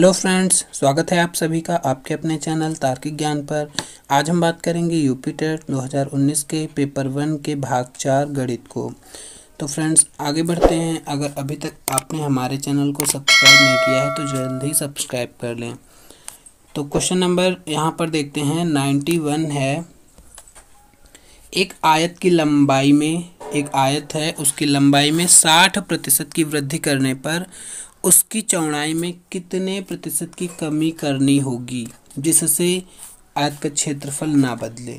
Hello friends, स्वागत है आप सभी का आपके अपने चैनल तार्किक ज्ञान पर। आज हम बात करेंगे यूपीटेट 2019 के पेपर 1 के भाग 4 गणित को। तो फ्रेंड्स आगे बढ़ते हैं। अगर अभी तक आपने हमारे चैनल को सब्सक्राइब नहीं किया है तो जल्द ही सब्सक्राइब कर लें। तो क्वेश्चन नंबर यहाँ पर देखते हैं 91 है। एक आयत की लंबाई में, एक आयत है उसकी लंबाई में 60% की वृद्धि करने पर उसकी चौड़ाई में कितने प्रतिशत की कमी करनी होगी जिससे आयत का क्षेत्रफल ना बदले।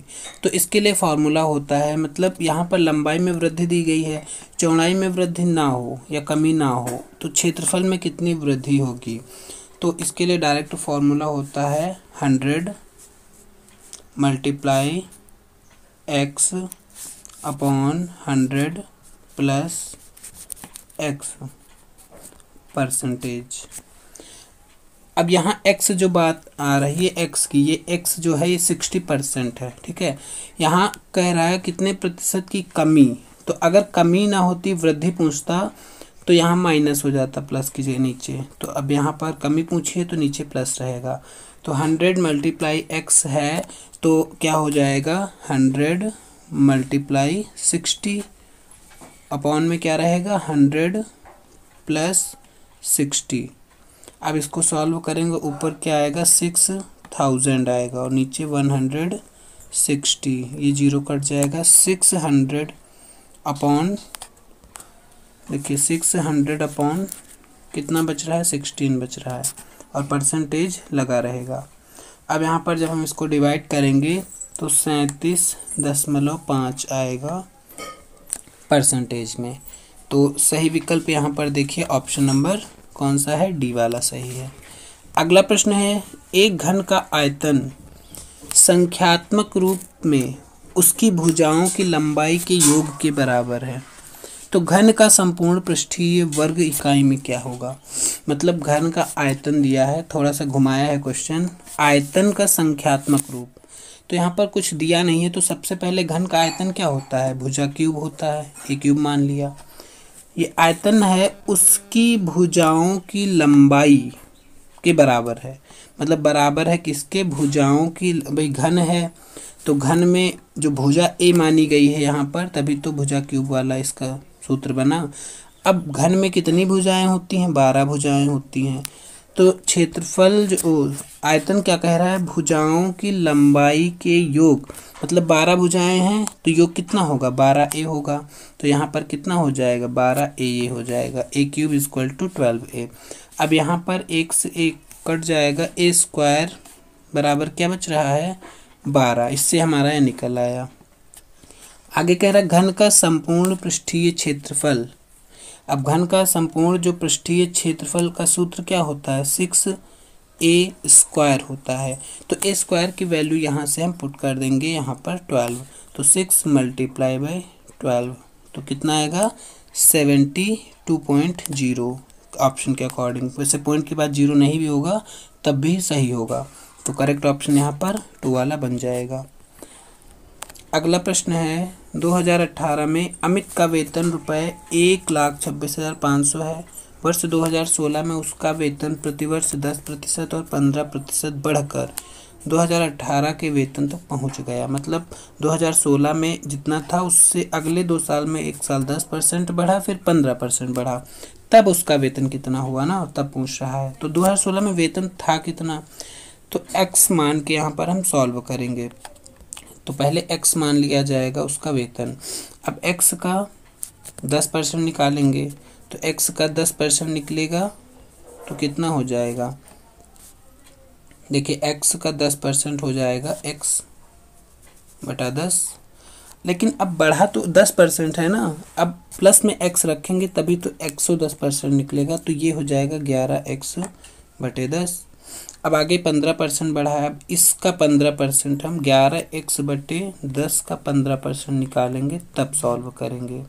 तो इसके लिए फार्मूला होता है, मतलब यहाँ पर लंबाई में वृद्धि दी गई है, चौड़ाई में वृद्धि ना हो या कमी ना हो तो क्षेत्रफल में कितनी वृद्धि होगी। तो इसके लिए डायरेक्ट फार्मूला होता है 100 × x/100 + x परसेंटेज। अब यहाँ x जो बात आ रही है x की, ये x जो है ये 60% है, ठीक है। यहाँ कह रहा है कितने प्रतिशत की कमी, तो अगर कमी ना होती वृद्धि पूछता तो यहाँ माइनस हो जाता प्लस की जगह नीचे। तो अब यहाँ पर कमी पूछिए तो नीचे प्लस रहेगा। तो 100 × x है तो क्या हो जाएगा 100 × 60 अपॉन में क्या रहेगा 100 + 60। अब इसको सॉल्व करेंगे, ऊपर क्या आएगा 6000 आएगा और नीचे 160, ये जीरो कट जाएगा। 600 अपॉन कितना बच रहा है 16 बच रहा है और परसेंटेज लगा रहेगा। अब यहाँ पर जब हम इसको डिवाइड करेंगे तो 37.5 आएगा परसेंटेज में। तो सही विकल्प यहाँ पर देखिए ऑप्शन नंबर कौन सा है, डी वाला सही है। अगला प्रश्न है एक घन का आयतन संख्यात्मक रूप में उसकी भुजाओं की लंबाई के योग के बराबर है तो घन का संपूर्ण पृष्ठीय वर्ग इकाई में क्या होगा। मतलब घन का आयतन दिया है, थोड़ा सा घुमाया है क्वेश्चन, आयतन का संख्यात्मक रूप। तो यहाँ पर कुछ दिया नहीं है तो सबसे पहले घन का आयतन क्या होता है, भुजा क्यूब होता है, ये क्यूब मान लिया। ये आयतन है उसकी भुजाओं की लंबाई के बराबर है, मतलब बराबर है किसके, भुजाओं की। भाई घन है तो घन में जो भुजा ए मानी गई है यहाँ पर, तभी तो भुजा क्यूब वाला इसका सूत्र बना। अब घन में कितनी भुजाएं होती हैं, 12 भुजाएं होती हैं। तो क्षेत्रफल जो आयतन क्या कह रहा है, भुजाओं की लंबाई के योग, मतलब 12 भुजाएं हैं तो योग कितना होगा 12a होगा। तो यहाँ पर कितना हो जाएगा 12a, ये हो जाएगा a³ = 12a। अब यहाँ पर 1 से 1 कट जाएगा, a² बराबर क्या बच रहा है 12, इससे हमारा ये निकल आया। आगे कह रहा घन का संपूर्ण पृष्ठीय क्षेत्रफल। अब घन का संपूर्ण जो पृष्ठीय क्षेत्रफल का सूत्र क्या होता है 6a² होता है। तो ए स्क्वायर की वैल्यू यहाँ से हम पुट कर देंगे यहाँ पर 12, तो 6 × 12 तो कितना आएगा 72.0 ऑप्शन के अकॉर्डिंग। वैसे पॉइंट के बाद जीरो नहीं भी होगा तब भी सही होगा, तो करेक्ट ऑप्शन यहाँ पर 2 वाला बन जाएगा। अगला प्रश्न है 2018 में अमित का वेतन ₹1,26,500 है। वर्ष 2016 में उसका वेतन प्रतिवर्ष 10% और 15% बढ़कर 2018 के वेतन तक पहुंच गया। मतलब 2016 में जितना था उससे अगले 2 साल में, 1 साल 10% बढ़ा फिर 15% बढ़ा, तब उसका वेतन कितना हुआ ना, तब पूछ रहा है। तो 2016 में वेतन था कितना, तो x मान के यहाँ पर हम सॉल्व करेंगे। तो पहले x मान लिया जाएगा उसका वेतन। अब x का 10% निकालेंगे तो x का 10% निकलेगा तो कितना हो जाएगा, देखिए x का 10% हो जाएगा x/10। लेकिन अब बढ़ा तो 10% है ना, अब प्लस में x रखेंगे तभी तो 110% निकलेगा। तो ये हो जाएगा 11x/10। अब आगे 15% बढ़ा है, अब इसका 15% हम 11x/10 का 15% निकालेंगे तब सॉल्व करेंगे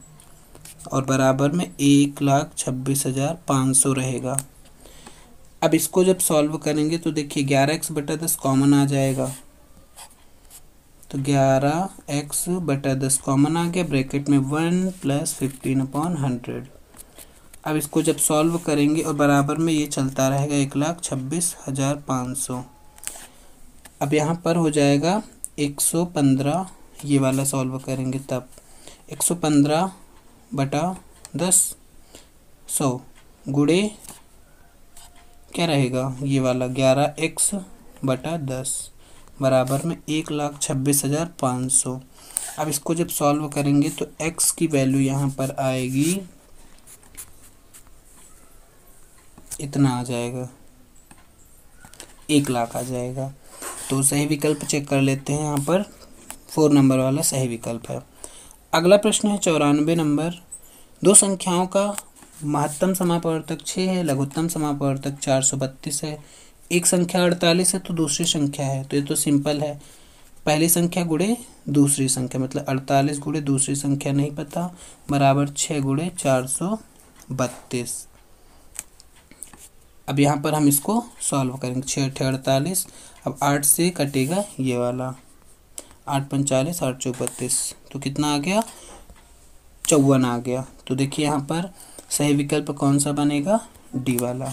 और बराबर में 1,26,500 रहेगा। अब इसको जब सॉल्व करेंगे तो देखिए 11x/10 कॉमन आ जाएगा, तो 11x/10 कॉमन आ गया, ब्रैकेट में 1 + 15/100। अब इसको जब सॉल्व करेंगे और बराबर में ये चलता रहेगा 1,26,500। अब यहाँ पर हो जाएगा 115, ये वाला सॉल्व करेंगे तब 115/10 100 गुणे क्या रहेगा ये वाला 11x/10 बराबर में 1,26,500। अब इसको जब सॉल्व करेंगे तो x की वैल्यू यहाँ पर आएगी, इतना आ जाएगा 1,00,000 आ जाएगा। तो सही विकल्प चेक कर लेते हैं, यहाँ पर 4 नंबर वाला सही विकल्प है। अगला प्रश्न है 94 नंबर। दो संख्याओं का महत्तम समापवर्तक 6 है, लघुत्तम समापवर्तक 432 है। एक संख्या 48 है तो दूसरी संख्या है, तो ये तो सिंपल है, पहली संख्या गुणे दूसरी संख्या, मतलब 48 गुणे दूसरी संख्या नहीं पता बराबर 6 गुणे 432। अब यहाँ पर हम इसको सॉल्व करेंगे 6 अट्ठे 48, अब 8 से कटेगा ये वाला 8 45, 8 32, तो कितना आ गया 54 आ गया। तो देखिए यहाँ पर सही विकल्प कौन सा बनेगा, डी वाला।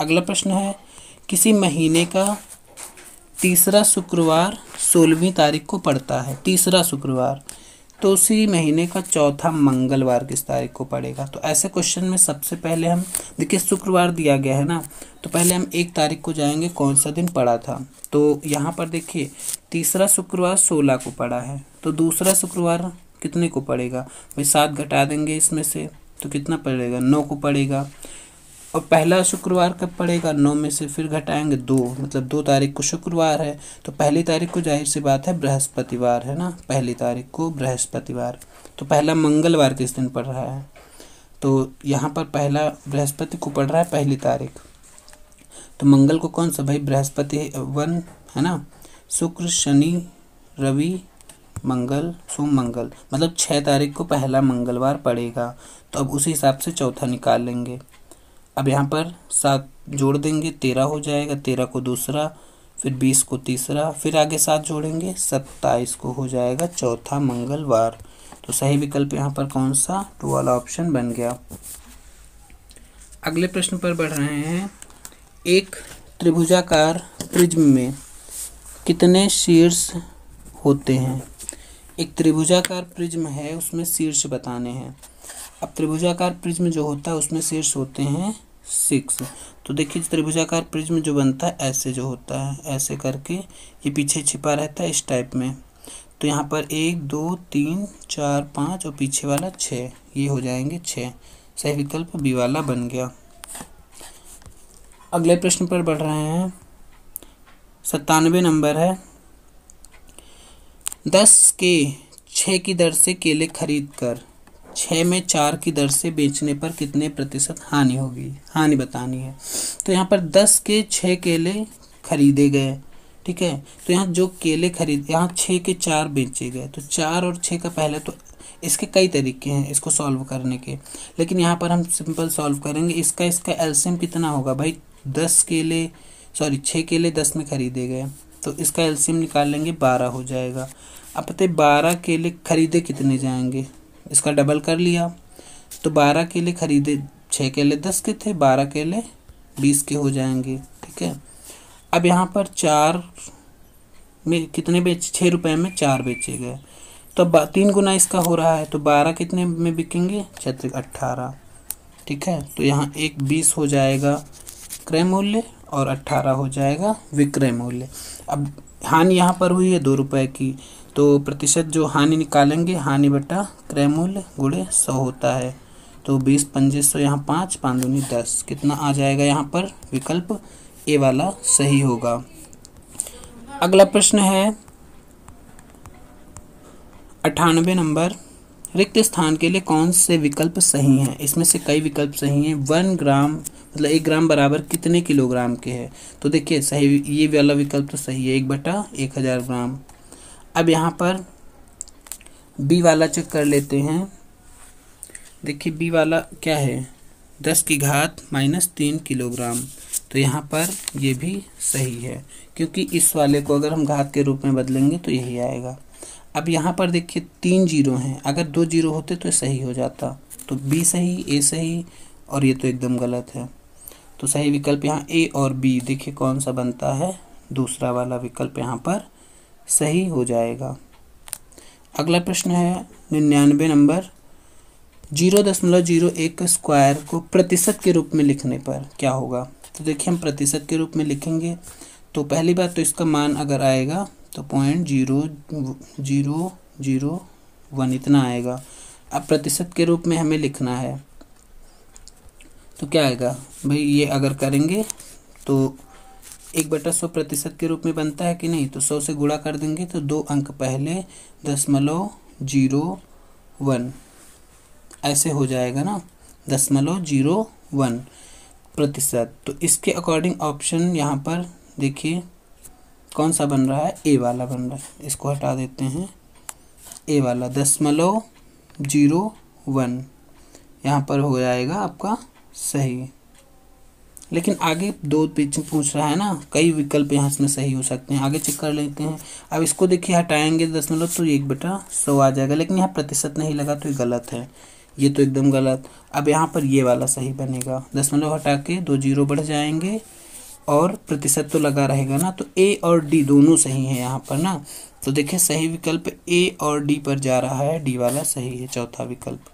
अगला प्रश्न है किसी महीने का तीसरा शुक्रवार 16वीं तारीख को पड़ता है, तीसरा शुक्रवार, तो उसी महीने का चौथा मंगलवार किस तारीख को पड़ेगा। तो ऐसे क्वेश्चन में सबसे पहले हम देखिए शुक्रवार दिया गया है ना, तो पहले हम 1 तारीख को जाएंगे कौन सा दिन पड़ा था। तो यहाँ पर देखिए तीसरा शुक्रवार 16 को पड़ा है, तो दूसरा शुक्रवार कितने को पड़ेगा, भाई 7 घटा देंगे इसमें से तो कितना पड़ेगा 9 को पड़ेगा। और पहला शुक्रवार कब पड़ेगा, 9 में से फिर घटाएंगे 2, मतलब 2 तारीख को शुक्रवार है, तो पहली तारीख को जाहिर सी बात है बृहस्पतिवार है ना, पहली तारीख को बृहस्पतिवार। तो पहला मंगलवार किस दिन पड़ रहा है, तो यहाँ पर पहला बृहस्पति को पड़ रहा है पहली तारीख, तो मंगल को कौन सा भाई बृहस्पति 1 है ना, शुक्र शनि रवि मंगल सोम मंगल, मतलब 6 तारीख को पहला मंगलवार पड़ेगा। तो अब उसी हिसाब से चौथा निकाल लेंगे। अब यहाँ पर 7 जोड़ देंगे 13 हो जाएगा, 13 को दूसरा, फिर 20 को तीसरा, फिर आगे 7 जोड़ेंगे 27 को हो जाएगा चौथा मंगलवार। तो सही विकल्प यहाँ पर कौन सा, 2 वाला ऑप्शन बन गया। अगले प्रश्न पर बढ़ रहे हैं, एक त्रिभुजाकार प्रिज्म में कितने शीर्ष होते हैं, एक त्रिभुजाकार प्रिज्म है उसमें शीर्ष बताने हैं। अब त्रिभुजाकार प्रिज्म जो होता है उसमें शीर्ष होते हैं 6, तो देखिए त्रिभुजाकार प्रिज्म जो बनता है ऐसे जो होता है ऐसे करके ये पीछे छिपा रहता है इस टाइप में, तो यहाँ पर 1 2 3 4 5 और पीछे वाला 6, ये हो जाएंगे 6, सही विकल्प बी वाला बन गया। अगले प्रश्न पर बढ़ रहे हैं, 97 नंबर है। 10 के 6 की दर से केले खरीद कर 6 में 4 की दर से बेचने पर कितने प्रतिशत हानि होगी, हानि बतानी है। तो यहाँ पर 10 के 6 केले खरीदे गए, ठीक है, तो यहाँ जो केले खरीद यहाँ 6 के 4 बेचे गए, तो 4 और 6 का पहले, तो इसके कई तरीके हैं इसको सॉल्व करने के, लेकिन यहाँ पर हम सिंपल सॉल्व करेंगे। इसका एलसीएम कितना होगा भाई, 6 केले 10 में खरीदे गए, तो इसका एलसीएम निकाल लेंगे 12 हो जाएगा। अब पता है 12 केले खरीदे कितने जाएंगे, इसका डबल कर लिया, तो 12 केले खरीदे, 6 केले 10 के थे, 12 केले 20 के हो जाएंगे, ठीक है। अब यहाँ पर 4 में कितने बेच, 6 रुपये में 4 बेचे गए, तो 3 गुना इसका हो रहा है, तो 12 कितने में बिकेंगे, 36 18, ठीक है। तो यहाँ 1 20 हो जाएगा क्रय मूल्य और 18 हो जाएगा विक्रय मूल्य। अब हानि यहाँ पर हुई है 2 रुपये की, तो प्रतिशत जो हानि निकालेंगे, हानि बटा क्रय मूल्य गुणे 100 होता है, तो 20 पंजे 100, यहाँ 5 5 दूनी 10, कितना आ जाएगा यहाँ पर, विकल्प ए वाला सही होगा। अगला प्रश्न है 98 नंबर। रिक्त स्थान के लिए कौन से विकल्प सही हैं, इसमें से कई विकल्प सही हैं। 1 ग्राम मतलब 1 ग्राम बराबर कितने किलोग्राम के है, तो देखिए सही ये वाला विकल्प तो सही है 1/1000 ग्राम। अब यहाँ पर बी वाला चेक कर लेते हैं, देखिए बी वाला क्या है, 10⁻³ किलोग्राम, तो यहाँ पर ये भी सही है, क्योंकि इस वाले को अगर हम घात के रूप में बदलेंगे तो यही आएगा। अब यहाँ पर देखिए 3 जीरो हैं, अगर 2 जीरो होते तो सही हो जाता, तो बी सही, ए सही और ये तो एकदम गलत है। तो सही विकल्प यहाँ ए और बी, देखिए कौन सा बनता है, दूसरा वाला विकल्प यहाँ पर सही हो जाएगा। अगला प्रश्न है 99 नंबर, 0.01 का स्क्वायर को प्रतिशत के रूप में लिखने पर क्या होगा। तो देखिए हम प्रतिशत के रूप में लिखेंगे तो पहली बात तो इसका मान अगर आएगा तो 0.0001 इतना आएगा। अब प्रतिशत के रूप में हमें लिखना है तो क्या आएगा भाई, ये अगर करेंगे तो 1/100 प्रतिशत के रूप में बनता है कि नहीं, तो 100 से गुणा कर देंगे तो 2 अंक पहले 0.01 ऐसे हो जाएगा ना, 0.01 प्रतिशत। तो इसके अकॉर्डिंग ऑप्शन यहाँ पर देखिए कौन सा बन रहा है, ए वाला बन रहा है, इसको हटा देते हैं, ए वाला 0.01 यहाँ पर हो जाएगा आपका सही। लेकिन आगे दो पीछे पूछ रहा है ना, कई विकल्प यहाँ इसमें सही हो सकते हैं, आगे चेक कर लेते हैं। अब इसको देखिए हटाएंगे 0.0 तो 1/100 आ जाएगा, लेकिन यहाँ प्रतिशत नहीं लगा तो ये गलत है, ये तो एकदम गलत। अब यहाँ पर ये वाला सही बनेगा, 0.0 हटा के 2 0 बढ़ जाएंगे और प्रतिशत तो लगा रहेगा ना, तो ए और डी दोनों सही हैं यहाँ पर ना। तो देखिए सही विकल्प ए और डी पर जा रहा है, डी वाला सही है, चौथा विकल्प।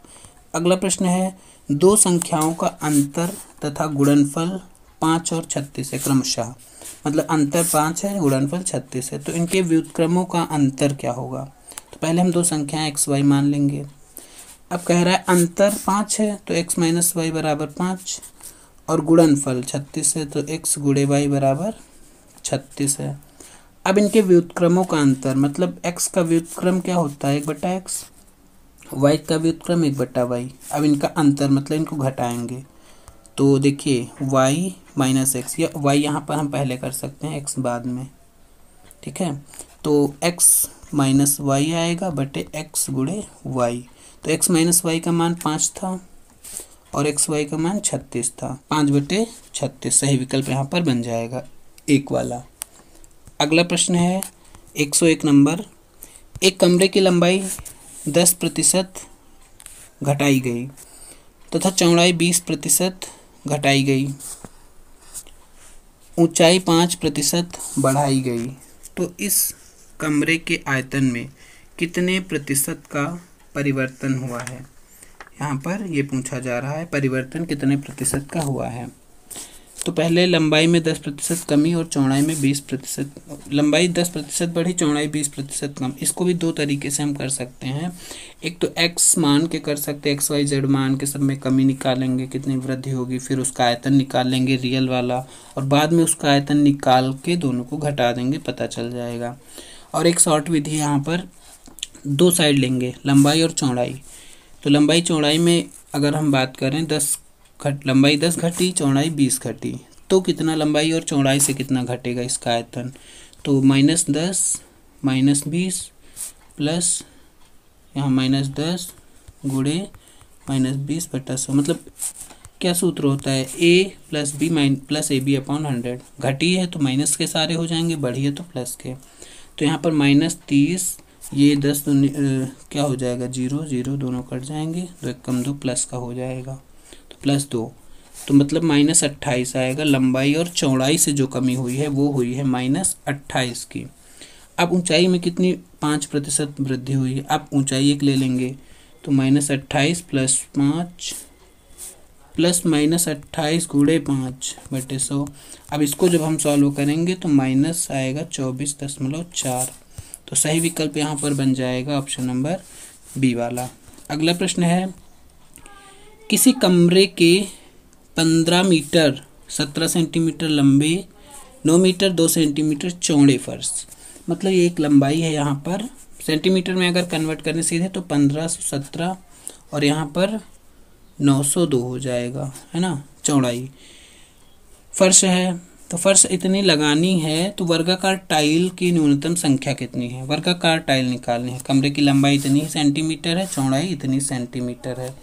अगला प्रश्न है, दो संख्याओं का अंतर तथा गुणनफल 5 और 36 है क्रमशः, मतलब अंतर 5 है गुणनफल 36 है, तो इनके व्युत्क्रमों का अंतर क्या होगा। तो पहले हम दो संख्याएं XY मान लेंगे। अब कह रहा है अंतर 5 है तो x - y बराबर 5 और गुणनफल 36 है तो x × y बराबर 36 है। अब इनके व्युत्क्रमों का अंतर, मतलब x का व्युत्क्रम क्या होता है 1/x, y का व्युत्क्रम 1/y। अब इनका अंतर मतलब इनको घटाएंगे तो देखिए y - x, या y यहाँ पर हम पहले कर सकते हैं x बाद में, ठीक है। तो x - y आएगा बटे x × y, तो x - y का मान 5 था और xy का मान 36 था, 5/36 सही विकल्प यहाँ पर बन जाएगा, एक वाला। अगला प्रश्न है 101 नंबर, एक कमरे की लंबाई 10% घटाई गई तथा चौड़ाई 20% घटाई गई, ऊंचाई 5% बढ़ाई गई, तो इस कमरे के आयतन में कितने प्रतिशत का परिवर्तन हुआ है। यहाँ पर ये पूछा जा रहा है परिवर्तन कितने प्रतिशत का हुआ है। तो पहले लंबाई में 10% कमी और चौड़ाई में 20%, लंबाई 10% बढ़ी चौड़ाई 20% कम। इसको भी दो तरीके से हम कर सकते हैं, एक तो x मान के कर सकते हैं, xyz मान के सब में कमी निकालेंगे कितनी वृद्धि होगी, फिर उसका आयतन निकालेंगे रियल वाला और बाद में उसका आयतन निकाल के दोनों को घटा देंगे, पता चल जाएगा। और एक शॉर्ट विधि यहाँ पर दो साइड लेंगे लंबाई और चौड़ाई, तो लंबाई चौड़ाई में अगर हम बात करें लंबाई 10 घटी चौड़ाई 20 घटी, तो कितना लंबाई और चौड़ाई से कितना घटेगा इसका आयतन, तो -10 - 20 प्लस यहाँ -10 × -20/100, मतलब क्या सूत्र होता है a + ab / 100। घटी है तो माइनस के सारे हो जाएंगे, बढ़ी है तो प्लस के, तो यहाँ पर -30, ये 10 क्या हो जाएगा 0 0 दोनों कट जाएंगे, 2 × 1 = 2 प्लस का हो जाएगा, तो +2, तो मतलब -28 आएगा। लंबाई और चौड़ाई से जो कमी हुई है वो हुई है -28 की। अब ऊंचाई में कितनी 5% वृद्धि हुई है, अब ऊंचाई एक ले लेंगे तो -28 + 5 प्लस -28 × 5/100। अब इसको जब हम सॉल्व करेंगे तो माइनस आएगा 24.4, तो सही विकल्प यहाँ पर बन जाएगा ऑप्शन नंबर बी वाला। अगला प्रश्न है, किसी कमरे के 15 मीटर 17 सेंटीमीटर लंबे, 9 मीटर 2 सेंटीमीटर चौड़े फर्श, मतलब ये एक लंबाई है यहाँ पर, सेंटीमीटर में अगर कन्वर्ट करने सीधे तो 1517 और यहाँ पर 902 हो जाएगा, है ना। चौड़ाई फर्श है तो फर्श इतनी लगानी है, तो वर्गाकार टाइल की न्यूनतम संख्या कितनी है, वर्गाकार टाइल निकालनी है। कमरे की लंबाई इतनी सेंटीमीटर है, चौड़ाई इतनी सेंटीमीटर है,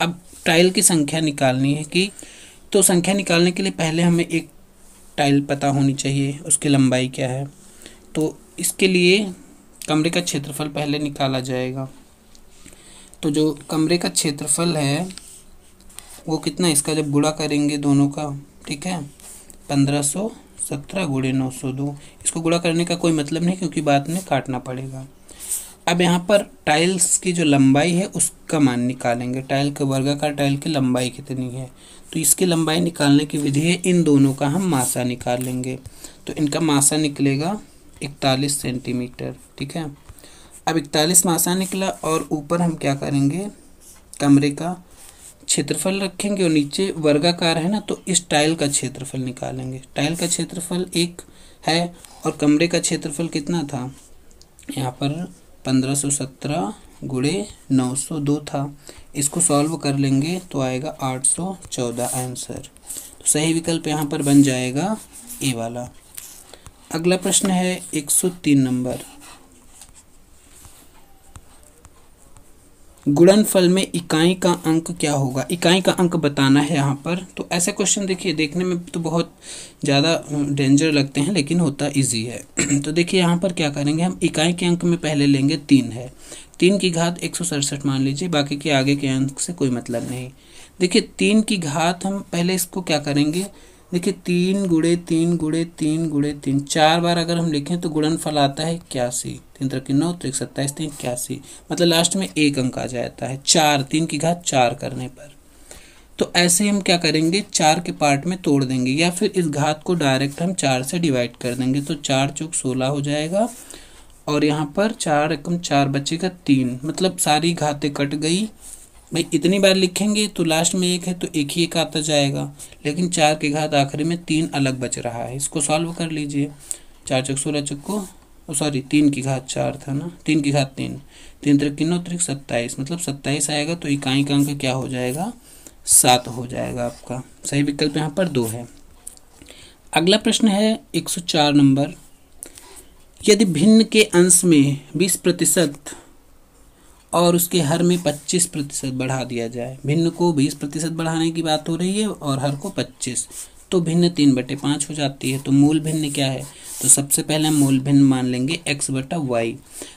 अब टाइल की संख्या निकालनी है कि, तो संख्या निकालने के लिए पहले हमें एक टाइल पता होनी चाहिए उसकी लंबाई क्या है, तो इसके लिए कमरे का क्षेत्रफल पहले निकाला जाएगा। तो जो कमरे का क्षेत्रफल है वो कितना, इसका जब गुणा करेंगे दोनों का, ठीक है, 1517 गुणे 902, इसको गुणा करने का कोई मतलब नहीं क्योंकि बाद में काटना पड़ेगा। अब यहाँ पर टाइल्स की जो लंबाई है उसका मान निकालेंगे, टाइल के वर्गाकार टाइल की लंबाई कितनी है, तो इसकी लंबाई निकालने की विधि है, इन दोनों का हम मासा निकाल लेंगे, तो इनका मासा निकलेगा 41 सेंटीमीटर, ठीक है। अब 41 मासा निकला और ऊपर हम क्या करेंगे, कमरे का क्षेत्रफल रखेंगे और नीचे वर्गाकार है ना, तो इस टाइल का क्षेत्रफल निकालेंगे। टाइल का क्षेत्रफल 1 है और कमरे का क्षेत्रफल कितना था, यहाँ पर 1517 गुणे 902 था, इसको सॉल्व कर लेंगे तो आएगा 814 आंसर, तो सही विकल्प यहाँ पर बन जाएगा ए वाला। अगला प्रश्न है 103 नंबर, गुणनफल में इकाई का अंक क्या होगा, इकाई का अंक बताना है यहाँ पर। तो ऐसे क्वेश्चन देखिए देखने में तो बहुत ज़्यादा डेंजर लगते हैं लेकिन होता इजी है। तो देखिए यहाँ पर क्या करेंगे हम, इकाई के अंक में पहले लेंगे 3 है, 3 की घात 167 मान लीजिए, बाकी के आगे के अंक से कोई मतलब नहीं। देखिए 3 की घात हम पहले इसको क्या करेंगे, देखिए 3 गुणे 3 गुणे 3 गुणे 3 4 बार अगर हम लिखें तो गुणनफल आता है 81, 3 × 9 तो 127 3 81, मतलब लास्ट में एक अंक आ जाता है 4, 3 की घात 4 करने पर। तो ऐसे हम क्या करेंगे 4 के पार्ट में तोड़ देंगे या फिर इस घात को डायरेक्ट हम 4 से डिवाइड कर देंगे, तो 4 चौक 16 हो जाएगा और यहाँ पर 4 एकम 4 बचेगा 3, मतलब सारी घातें कट गई। भाई इतनी बार लिखेंगे तो लास्ट में एक है तो एक ही एक आता जाएगा, लेकिन 4 की घात आखिरी में 3 अलग बच रहा है, इसको सॉल्व कर लीजिए। 4 चौक 16 सॉरी 3 की घात 4 था ना, 3 की घात 3, 3 × 9 = 27, मतलब 27 आएगा, तो इकाई का अंक क्या हो जाएगा, 7 हो जाएगा आपका, सही विकल्प यहाँ पर 2 है। अगला प्रश्न है 104 नंबर, यदि भिन्न के अंश में 20% और उसके हर में 25% बढ़ा दिया जाए, भिन्न को 20% बढ़ाने की बात हो रही है और हर को 25, तो भिन्न 3/5 हो जाती है। तो मूल भिन्न क्या है, तो सबसे पहले हम मूल भिन्न मान लेंगे x/y।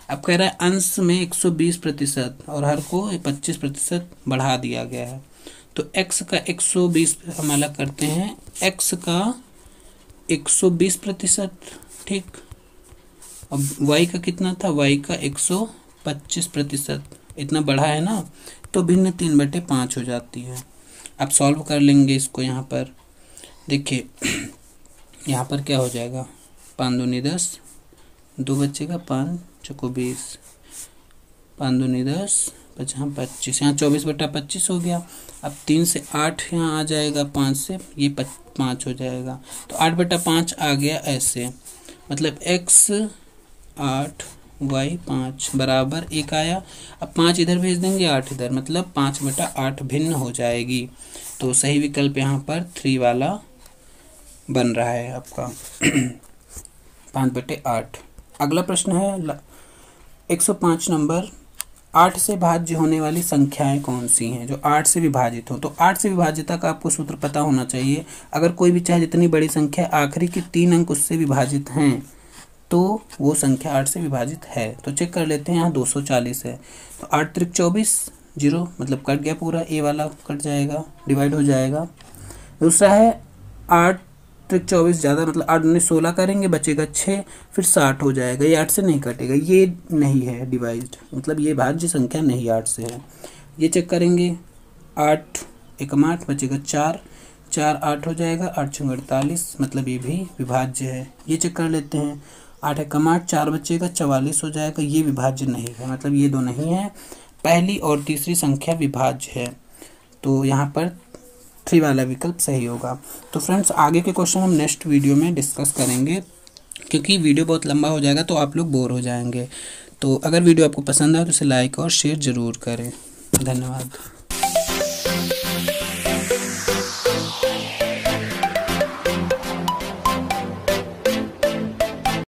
अब कह रहा है अंश में 120% और हर को 25% बढ़ा दिया गया है, तो x का 120 हम अलग करते हैं, x का 120%, ठीक। अब y का कितना था, y का 125%, इतना बढ़ा है ना, तो भिन्न 3/5 हो जाती है। अब सॉल्व कर लेंगे इसको, यहाँ पर देखिए यहाँ पर क्या हो जाएगा, 5 दूनी 10, 2 बचेगा, 5 चौको 20, 5 दूनी 10, 25, यहाँ 24/25 हो गया। अब 3 से 8 यहाँ आ जाएगा, 5 से ये 5 हो जाएगा, तो 8/5 आ गया ऐसे, मतलब x 8 y 5 बराबर 1 आया। अब 5 इधर भेज देंगे, 8 इधर, मतलब 5/8 भिन्न हो जाएगी, तो सही विकल्प यहाँ पर 3 वाला बन रहा है आपका, 5/8। अगला प्रश्न है 105 नंबर, 8 से भाज्य होने वाली संख्याएं कौन सी हैं जो 8 से विभाजित हो। तो 8 से विभाज्यता का आपको सूत्र पता होना चाहिए, अगर कोई भी चाहे जितनी बड़ी संख्या आखिरी के 3 अंक उससे विभाजित हैं तो वो संख्या 8 से विभाजित है। तो चेक कर लेते हैं, यहाँ 240 है, तो 8 त्रिक 24, 0 मतलब कट गया पूरा, ए वाला कट जाएगा, डिवाइड हो जाएगा। दूसरा है 8 त्रिक 24 ज़्यादा, मतलब 8 दूनी 16 करेंगे, बचेगा 6, फिर 60 हो जाएगा, ये 8 से नहीं कटेगा, ये नहीं है डिवाइड, मतलब ये भाज्य संख्या नहीं 8 से है। ये चेक करेंगे, 8 एकम 8 बचेगा 4, 4 8 हो जाएगा, 8 चौक 48 मतलब ये भी विभाज्य है। ये चेक कर लेते हैं, 8 एकम 8, 4 बचेगा, 44 हो जाएगा, ये विभाज्य नहीं है, मतलब ये दो नहीं है, पहली और तीसरी संख्या विभाज्य है, तो यहाँ पर 3 वाला विकल्प सही होगा। तो फ्रेंड्स आगे के क्वेश्चन हम नेक्स्ट वीडियो में डिस्कस करेंगे, क्योंकि वीडियो बहुत लंबा हो जाएगा तो आप लोग बोर हो जाएंगे। तो अगर वीडियो आपको पसंद आए तो इसे लाइक और शेयर ज़रूर करें, धन्यवाद।